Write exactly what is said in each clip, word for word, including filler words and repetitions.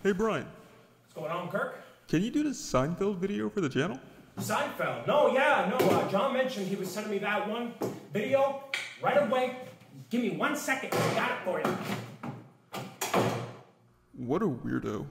Hey, Brian. What's going on, Kirk? Can you do the Seinfeld video for the channel? Seinfeld? No, yeah, no. Uh, John mentioned he was sending me that one video right away. Give me one second. I got it for you. What a weirdo.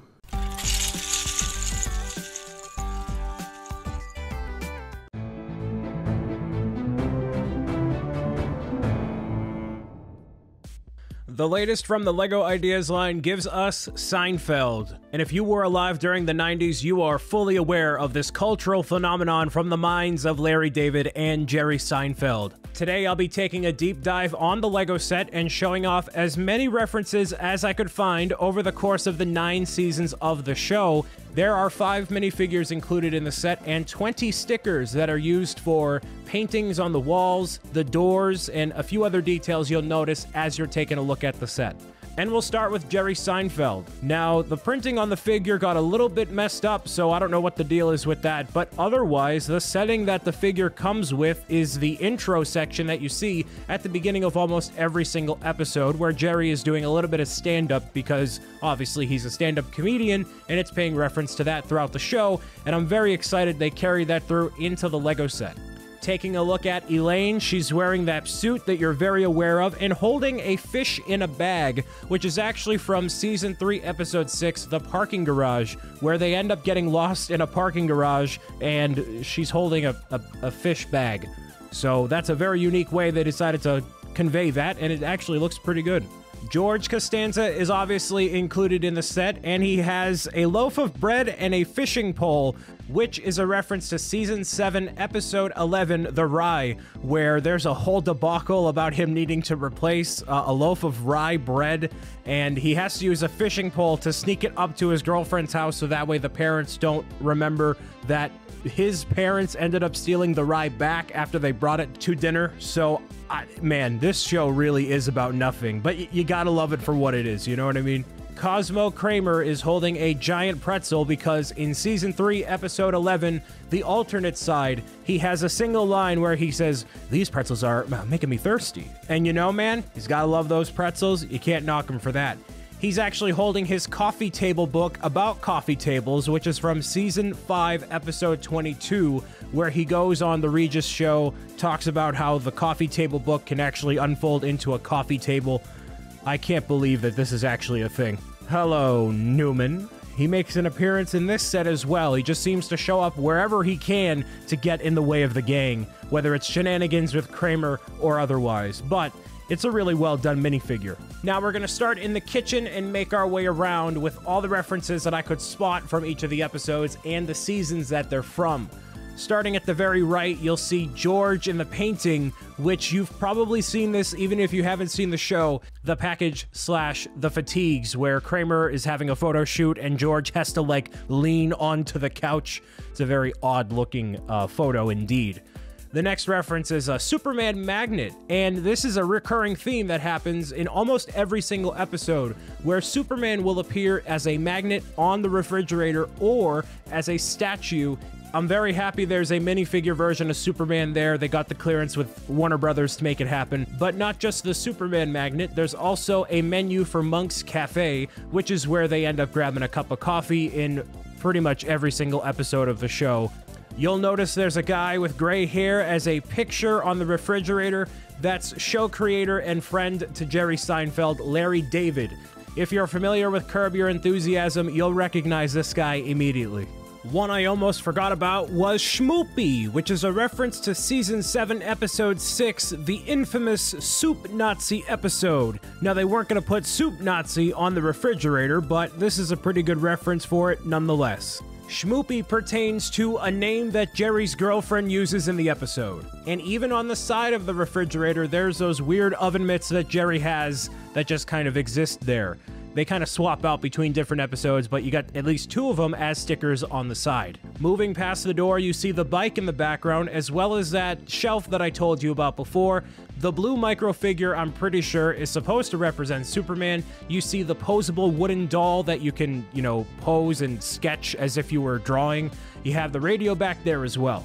The latest from the LEGO Ideas line gives us Seinfeld. And if you were alive during the nineties, you are fully aware of this cultural phenomenon from the minds of Larry David and Jerry Seinfeld. Today, I'll be taking a deep dive on the LEGO set and showing off as many references as I could find over the course of the nine seasons of the show. There are five minifigures included in the set and twenty stickers that are used for paintings on the walls, the doors, and a few other details you'll notice as you're taking a look at the set. And we'll start with Jerry Seinfeld. Now, the printing on the figure got a little bit messed up, so I don't know what the deal is with that, but otherwise, the setting that the figure comes with is the intro section that you see at the beginning of almost every single episode, where Jerry is doing a little bit of stand-up because, obviously, he's a stand-up comedian, and it's paying reference to that throughout the show, and I'm very excited they carry that through into the LEGO set. Taking a look at Elaine, she's wearing that suit that you're very aware of and holding a fish in a bag, which is actually from season three, episode six, The Parking Garage, where they end up getting lost in a parking garage and she's holding a, a, a fish bag. So that's a very unique way they decided to convey that, and it actually looks pretty good. George Costanza is obviously included in the set, and he has a loaf of bread and a fishing pole, which is a reference to season seven, episode eleven, The Rye, where there's a whole debacle about him needing to replace uh, a loaf of rye bread, and he has to use a fishing pole to sneak it up to his girlfriend's house so that way the parents don't remember that his parents ended up stealing the rye back after they brought it to dinner. So, I, man, this show really is about nothing, but y you gotta love it for what it is, you know what I mean? Cosmo Kramer is holding a giant pretzel because in season three, episode eleven, The Alternate Side, he has a single line where he says, "These pretzels are making me thirsty." And you know, man, he's gotta love those pretzels. You can't knock him for that. He's actually holding his coffee table book about coffee tables, which is from season five, episode twenty-two, where he goes on the Regis show, talks about how the coffee table book can actually unfold into a coffee table. I can't believe that this is actually a thing. Hello, Newman. He makes an appearance in this set as well. He just seems to show up wherever he can to get in the way of the gang, whether it's shenanigans with Kramer or otherwise. But it's a really well-done minifigure. Now we're going to start in the kitchen and make our way around with all the references that I could spot from each of the episodes and the seasons that they're from. Starting at the very right, you'll see George in the painting, which you've probably seen this even if you haven't seen the show, The Package slash The Fatigues, where Kramer is having a photo shoot and George has to, like, lean onto the couch. It's a very odd-looking uh, photo indeed. The next reference is a Superman magnet, and this is a recurring theme that happens in almost every single episode, where Superman will appear as a magnet on the refrigerator or as a statue. I'm very happy there's a minifigure version of Superman there. They got the clearance with Warner Brothers to make it happen. But not just the Superman magnet, there's also a menu for Monk's Cafe, which is where they end up grabbing a cup of coffee in pretty much every single episode of the show. You'll notice there's a guy with gray hair as a picture on the refrigerator. That's show creator and friend to Jerry Seinfeld, Larry David. If you're familiar with Curb Your Enthusiasm, you'll recognize this guy immediately. One I almost forgot about was Schmoopy, which is a reference to season seven, episode six, the infamous Soup Nazi episode. Now, they weren't going to put Soup Nazi on the refrigerator, but this is a pretty good reference for it nonetheless. Schmoopy pertains to a name that Jerry's girlfriend uses in the episode. And even on the side of the refrigerator, there's those weird oven mitts that Jerry has that just kind of exist there. They kind of swap out between different episodes, but you got at least two of them as stickers on the side. Moving past the door, you see the bike in the background, as well as that shelf that I told you about before. The blue microfigure, I'm pretty sure, is supposed to represent Superman. You see the posable wooden doll that you can, you know, pose and sketch as if you were drawing. You have the radio back there as well.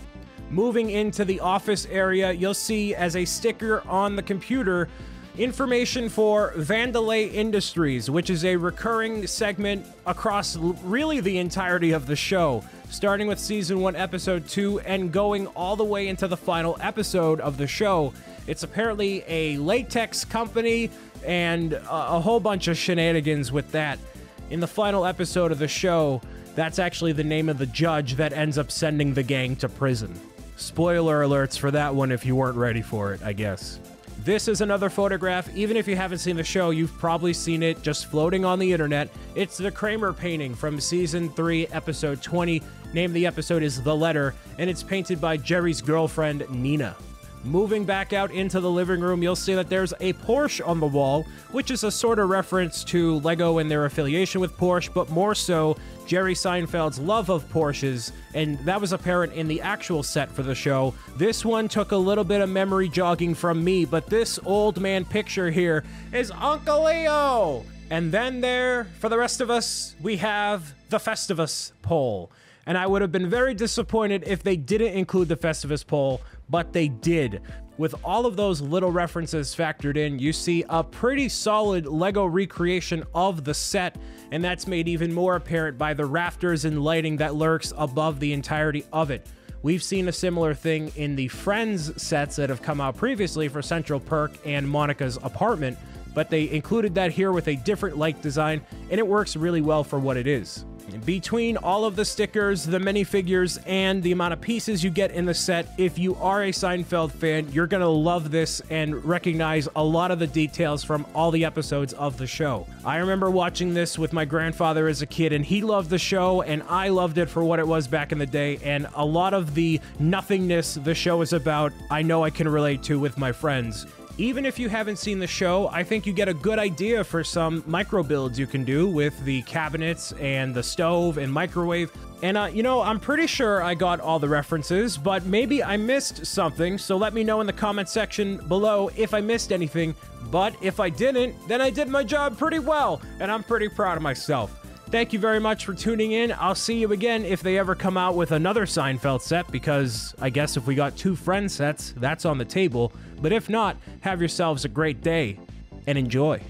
Moving into the office area, you'll see as a sticker on the computer, Information for Vandelay Industries, which is a recurring segment across really the entirety of the show, starting with season one, episode two, and going all the way into the final episode of the show. It's apparently a latex company and a, a whole bunch of shenanigans with that. In the final episode of the show, that's actually the name of the judge that ends up sending the gang to prison. Spoiler alerts for that one if you weren't ready for it, I guess. This is another photograph. Even if you haven't seen the show, you've probably seen it just floating on the internet. It's the Kramer painting from season three, episode twenty. Name of the episode is The Letter, and it's painted by Jerry's girlfriend, Nina. Moving back out into the living room, you'll see that there's a Porsche on the wall, which is a sort of reference to LEGO and their affiliation with Porsche, but more so Jerry Seinfeld's love of Porsches, and that was apparent in the actual set for the show. This one took a little bit of memory jogging from me, but this old man picture here is Uncle Leo! And then there, for the rest of us, we have the Festivus poll. And I would have been very disappointed if they didn't include the Festivus poll, but they did. With all of those little references factored in, you see a pretty solid LEGO recreation of the set, and that's made even more apparent by the rafters and lighting that lurks above the entirety of it. We've seen a similar thing in the Friends sets that have come out previously for Central Perk and Monica's apartment, but they included that here with a different light design, and it works really well for what it is. Between all of the stickers, the minifigures, and the amount of pieces you get in the set, if you are a Seinfeld fan, you're gonna love this and recognize a lot of the details from all the episodes of the show. I remember watching this with my grandfather as a kid, and he loved the show, and I loved it for what it was back in the day, and a lot of the nothingness the show is about, I know I can relate to with my friends. Even if you haven't seen the show, I think you get a good idea for some micro builds you can do with the cabinets and the stove and microwave. And, uh, you know, I'm pretty sure I got all the references, but maybe I missed something, so let me know in the comment section below if I missed anything. But if I didn't, then I did my job pretty well, and I'm pretty proud of myself. Thank you very much for tuning in. I'll see you again if they ever come out with another Seinfeld set, because I guess if we got two Friends sets, that's on the table. But if not, have yourselves a great day and enjoy.